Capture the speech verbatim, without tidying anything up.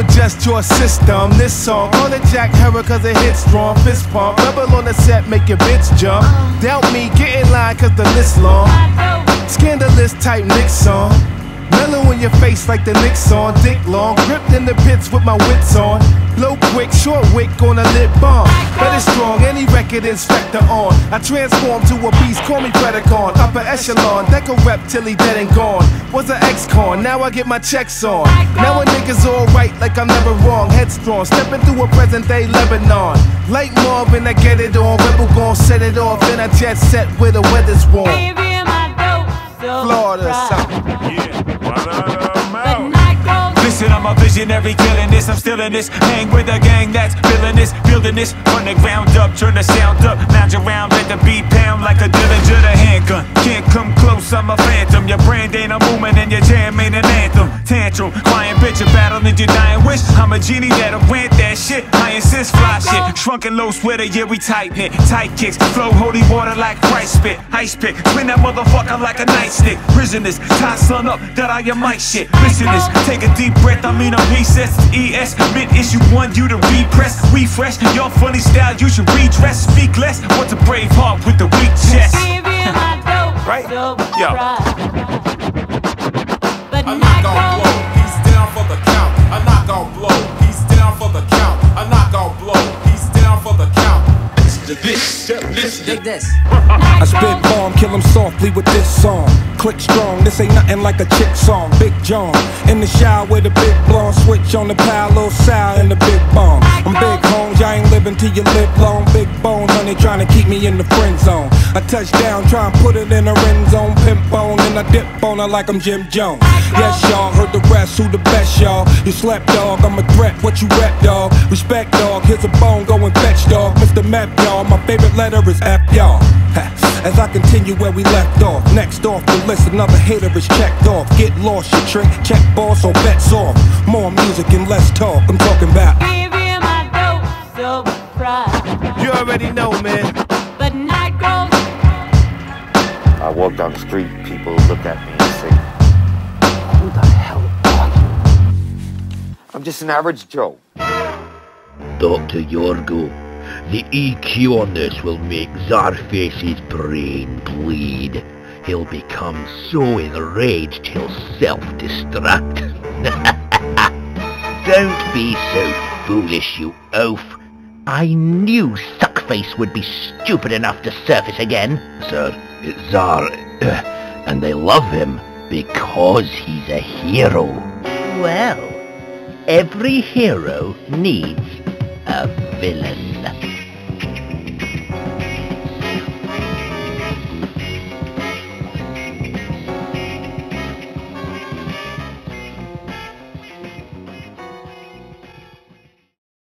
adjust your system. This song on the Jack Herrer cause it hits strong. Fist pump, rebel on the set, make your bitch jump. Doubt me, get in line cause the list long. Scandalous type Nick song. Mellow in your face like the Knicks on. Dick long, gripped in the pits with my wits on. Blow quick, short wick on a lit bomb. Better strong, any record inspector on. I transform to a beast, call me Predacon. Upper echelon, that could rep till he dead and gone. Was an ex-con, now I get my checks on. Now a nigga's alright like I'm never wrong. Headstrong, stepping through a present day Lebanon. Like Marvin, I get it on. Rebel gon' set it off, then I jet set where the weather's warm. Florida, South. I'm a visionary killing this, I'm still in this. Hang with a gang that's feeling this, building this. From the ground up, turn the sound up. Lounge around, let the beat pound like a Dillinger the handgun. Can't come close, I'm a phantom. Your brand ain't a movement and your jam ain't an anthem. Tantrum, crying bitch, a battle and your dying wish. I'm a genie that'll grant that shit. I insist, fly shit. Shrunken low sweater, yeah we tighten it. Tight kicks, flow holy water like Christ spit. Ice pick, spin that motherfucker like a nightstick. Prisoners, tie sun up, that I am my shit. Listen this, take a deep breath. I mean I'm recess, E S, mid-issue one, you to repress, refresh, your funny style, you should redress, speak less, what's a brave heart with a weak chest? Right? Yo. I knock on blow, he's down for the count, I knock on blow, he's down for the count, I knock on blow, he's down for the count. Listen to this, listen to this. I spit bomb, kill him softly with this song. Click strong, this ain't nothing like a chick song. Big John, in the shower with a big blonde. Switch on the pile, little sour in the big bomb. I'm big homes, I ain't living till you live long. Big bone, honey, trying to keep me in the friend zone. I touch down, try and put it in a end zone. Pimp bone, and I dip on her like I'm Jim Jones. Yes, y'all, heard the rest, who the best, y'all? You slept, dog, I'm a threat, what you rap, dog? Respect, dog, here's a bone, go and fetch, dog. Mister Map, y'all, my favorite letter is F, y'all. As I continue where we left off, next off the list, another hater is checked off. Get lost, you trick, check boss or bets off. More music and less talk, I'm talking about. Baby, my dope, so proud. You already know, man. But night grows. I walk down the street, people look at me and say, who the hell are you? I'm just an average Joe. Doctor Yorgo, the E Q on this will make Czarface's brain bleed. He'll become so enraged he'll self-destruct. Don't be so foolish, you oaf. I knew Suckface would be stupid enough to surface again. Sir, it's Czar, uh, and they love him because he's a hero. Well, every hero needs a villain.